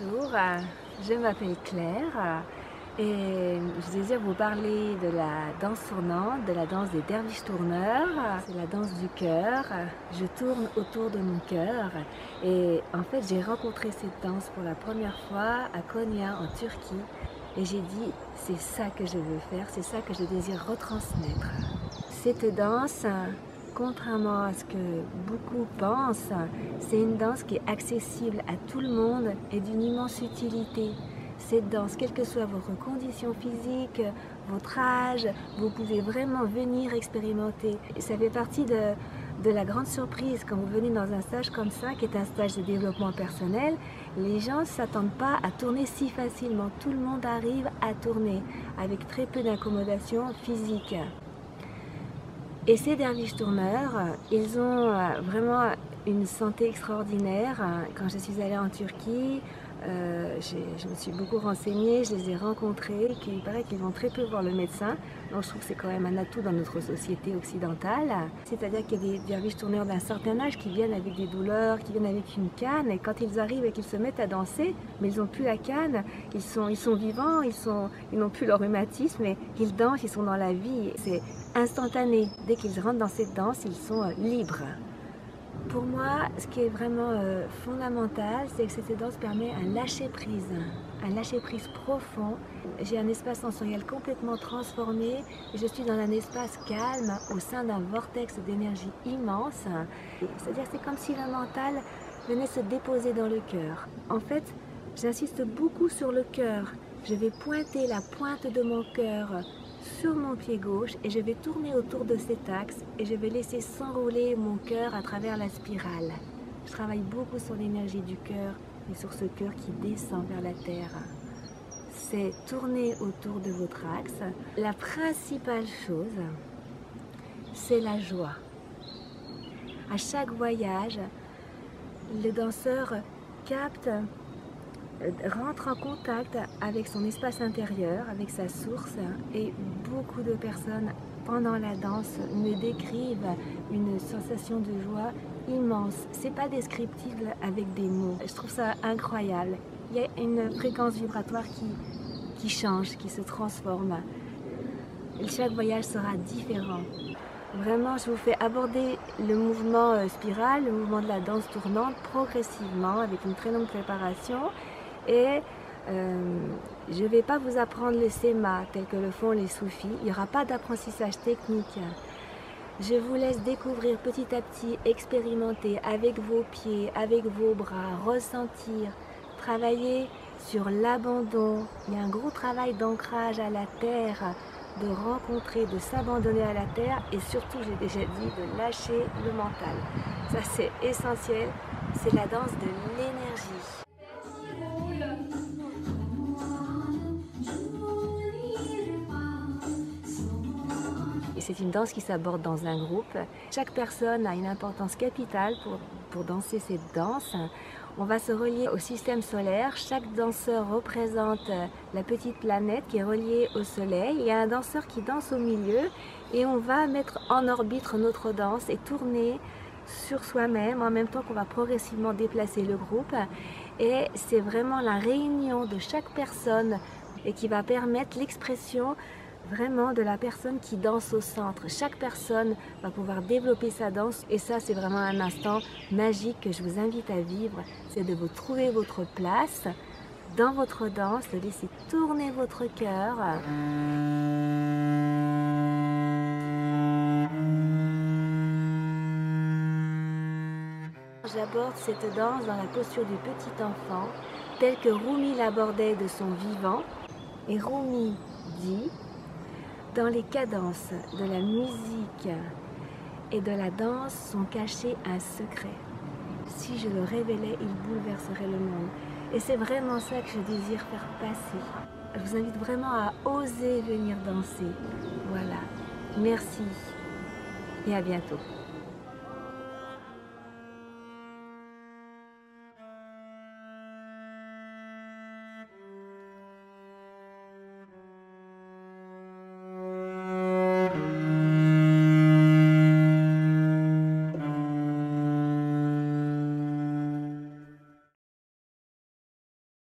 Bonjour, je m'appelle Claire et je désire vous parler de la danse tournante, de la danse des Derviches Tourneurs. C'est la danse du cœur, je tourne autour de mon cœur et en fait j'ai rencontré cette danse pour la première fois à Konya en Turquie et j'ai dit c'est ça que je veux faire, c'est ça que je désire retransmettre. Cette danse, contrairement à ce que beaucoup pensent, c'est une danse qui est accessible à tout le monde et d'une immense utilité. Cette danse, quelles que soient vos conditions physiques, votre âge, vous pouvez vraiment venir expérimenter. Et ça fait partie de la grande surprise quand vous venez dans un stage comme ça, qui est un stage de développement personnel. Les gens ne s'attendent pas à tourner si facilement. Tout le monde arrive à tourner avec très peu d'incommodation physique. Et ces derviches tourneurs, ils ont vraiment une santé extraordinaire. Quand je suis allée en Turquie, je me suis beaucoup renseignée, je les ai rencontrés, il paraît qu'ils vont très peu voir le médecin. Donc je trouve que c'est quand même un atout dans notre société occidentale. C'est-à-dire qu'il y a des derviches tourneurs d'un certain âge qui viennent avec des douleurs, qui viennent avec une canne, et quand ils arrivent et qu'ils se mettent à danser, mais ils n'ont plus la canne, ils sont vivants, ils n'ont plus leur rhumatisme, mais ils dansent, ils sont dans la vie. C'est instantané. Dès qu'ils rentrent dans cette danse, ils sont libres. Pour moi, ce qui est vraiment fondamental, c'est que cette danse permet un lâcher-prise profond. J'ai un espace sensoriel complètement transformé et je suis dans un espace calme au sein d'un vortex d'énergie immense. C'est-à-dire que c'est comme si le mental venait se déposer dans le cœur. En fait, j'insiste beaucoup sur le cœur. Je vais pointer la pointe de mon cœur sur mon pied gauche et je vais tourner autour de cet axe et je vais laisser s'enrouler mon cœur à travers la spirale. Je travaille beaucoup sur l'énergie du cœur et sur ce cœur qui descend vers la terre. C'est tourner autour de votre axe. La principale chose, c'est la joie. À chaque voyage, le danseur rentre en contact avec son espace intérieur, avec sa source, et beaucoup de personnes pendant la danse me décrivent une sensation de joie immense. C'est pas descriptible avec des mots. Je trouve ça incroyable. Il y a une fréquence vibratoire qui change, qui se transforme. Chaque voyage sera différent. Vraiment, je vous fais aborder le mouvement spirale, le mouvement de la danse tournante progressivement avec une très longue préparation. Et je ne vais pas vous apprendre les schémas tels que le font les Soufis. Il n'y aura pas d'apprentissage technique. Je vous laisse découvrir petit à petit, expérimenter avec vos pieds, avec vos bras, ressentir, travailler sur l'abandon. Il y a un gros travail d'ancrage à la terre, de rencontrer, de s'abandonner à la terre et surtout, j'ai déjà dit, de lâcher le mental. Ça, c'est essentiel. C'est la danse de l'énergie. C'est une danse qui s'aborde dans un groupe. Chaque personne a une importance capitale pour danser cette danse. On va se relier au système solaire. Chaque danseur représente la petite planète qui est reliée au soleil. Il y a un danseur qui danse au milieu et on va mettre en orbite notre danse et tourner sur soi-même en même temps qu'on va progressivement déplacer le groupe. Et c'est vraiment la réunion de chaque personne et qui va permettre l'expression vraiment de la personne qui danse au centre. Chaque personne va pouvoir développer sa danse et ça c'est vraiment un instant magique que je vous invite à vivre. C'est de vous trouver votre place dans votre danse, de laisser tourner votre cœur. J'aborde cette danse dans la posture du petit enfant, telle que Rumi l'abordait de son vivant. Et Rumi dit: dans les cadences de la musique et de la danse sont cachés un secret. Si je le révélais, il bouleverserait le monde. Et c'est vraiment ça que je désire faire passer. Je vous invite vraiment à oser venir danser. Voilà. Merci et à bientôt.